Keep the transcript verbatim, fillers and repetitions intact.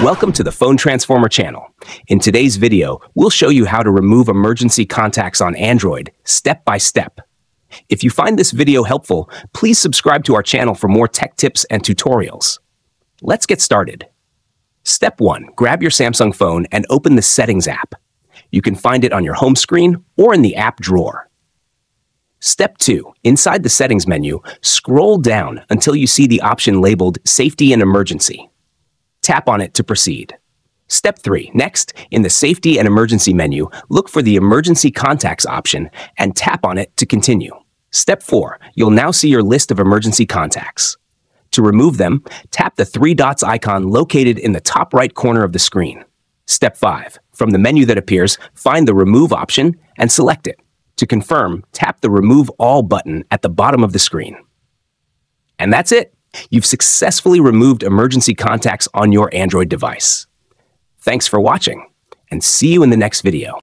Welcome to the Phone Transformer channel. In today's video, we'll show you how to remove emergency contacts on Android step by step. If you find this video helpful, please subscribe to our channel for more tech tips and tutorials. Let's get started. Step one, grab your Samsung phone and open the Settings app. You can find it on your home screen or in the app drawer. Step two, inside the Settings menu, scroll down until you see the option labeled Safety and Emergency. Tap on it to proceed. Step three. Next, in the Safety and Emergency menu, look for the Emergency Contacts option and tap on it to continue. Step four. You'll now see your list of emergency contacts. To remove them, tap the three dots icon located in the top right corner of the screen. Step five. From the menu that appears, find the Remove option and select it. To confirm, tap the Remove All button at the bottom of the screen. And that's it. You've successfully removed emergency contacts on your Android device. Thanks for watching, and see you in the next video.